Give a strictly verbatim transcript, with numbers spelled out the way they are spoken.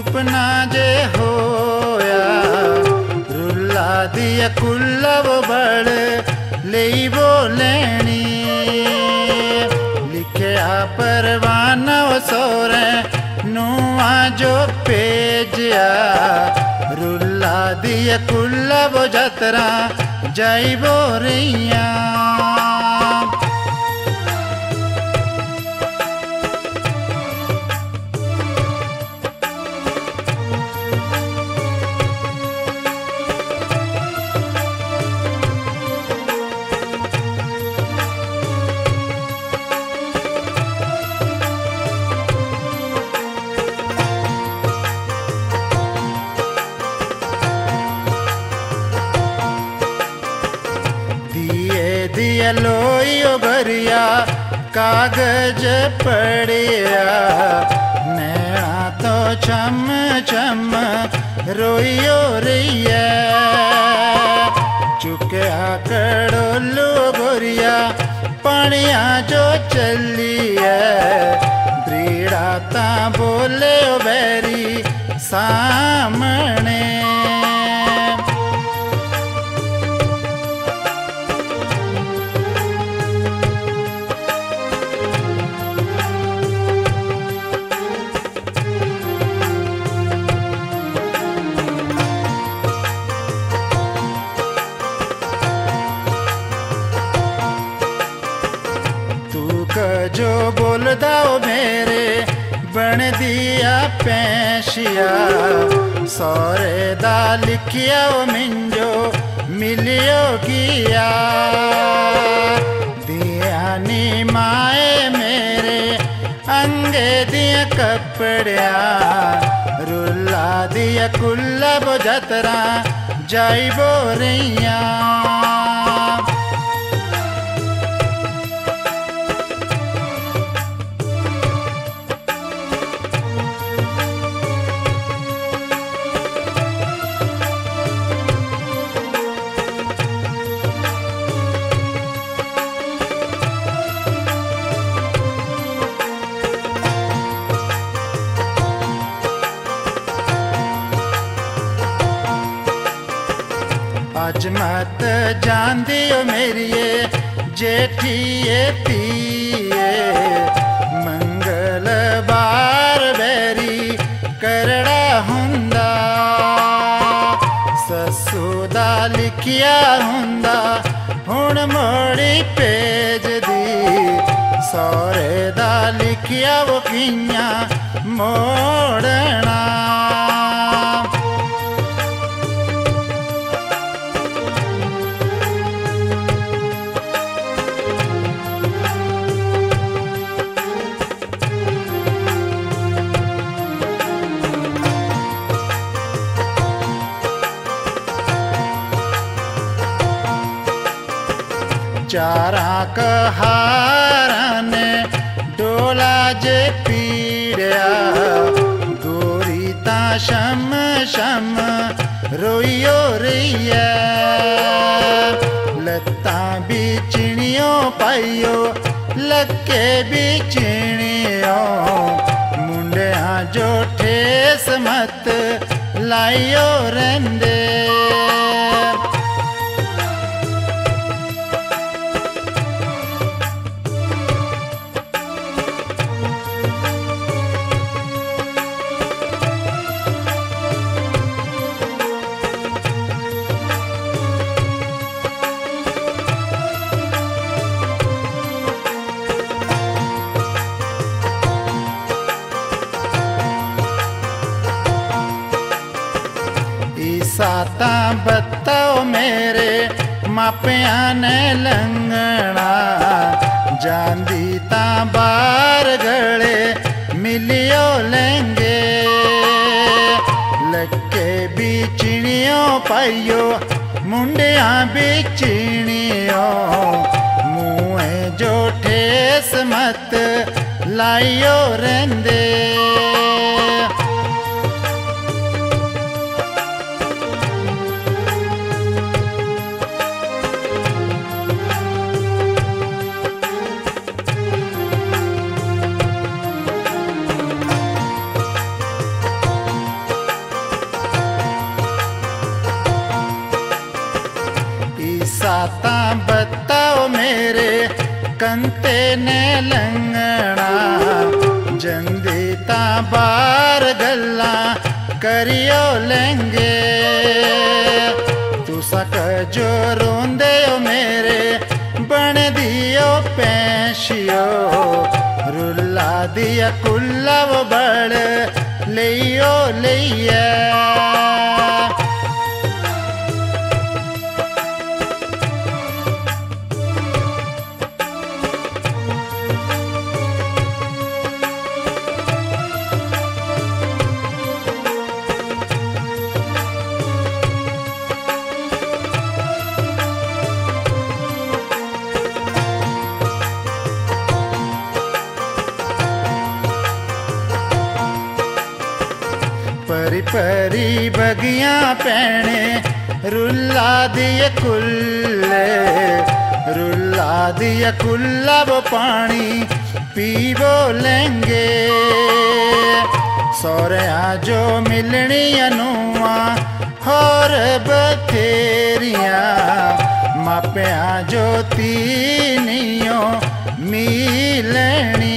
सुपना जे होया रुल्ला दिया कुल्ला वो बड़ लेई वो लेनी लिखया परवाना वो सोरे नुआ जो पेजिया रुल्ला दिया कुल्ला वो जतरा जाई वो रैया। दिया लोयो भरिया कागज पड़िया नया तो चम चम रोयो रैया चुकया कड़ो लो गोरिया पानिया जो चलिया ब्रीड़ा ता बोले बैरी सामने जो बोल दाओ मेरे बन दिया पैशिया सौरे दा लिखिया मिंजो मिलियो किया दिया नी माए मेरे अंगे दिया कपड़िया रुल्ला दिया कुल्ला वो जतरा जाई वो रैया। आज मत जान दियो मेरी ये जेठिए पिए मंगल बार बैरी करड़ा हुंदा ससुदा लिखिया हुंदा हुण मोड़ी पेज दी सौरे दा लिखिया वो किया मोड़ना चारा कहारा ने डोला जे पीड़िया गोरी ता शम शम रोइयो रैया लत्ता भी चिणियों पाइयो लक्के भी चिणियों मुंडिया जो ठेस मत लाइयो रेंदे साता बताओ मेरे मापिया ने लंगना जांदी ता बार गले मिलियो लेंगे लक्के भी चिणियों पाइयो मुंडिया भी चिणियों मुँह जो ठेस मत लाइयो रेंदे आता बताओ मेरे कंते ने लंगड़ा जंदीता बार गल्ला करियो लेंगे तुसक जो रोंदे हो मेरे बन दियो पैशियो रुला दिया कुल्ला वो बड़ लियो लिया परी परी बगिया पैने रुला दिया कुल्ले रुला दिया कुल्ला वो पानी पीवो लेंगे सौरे आजो मिलनी अनुआ और बथेरिया मापे आजो तीनियों मिलनी।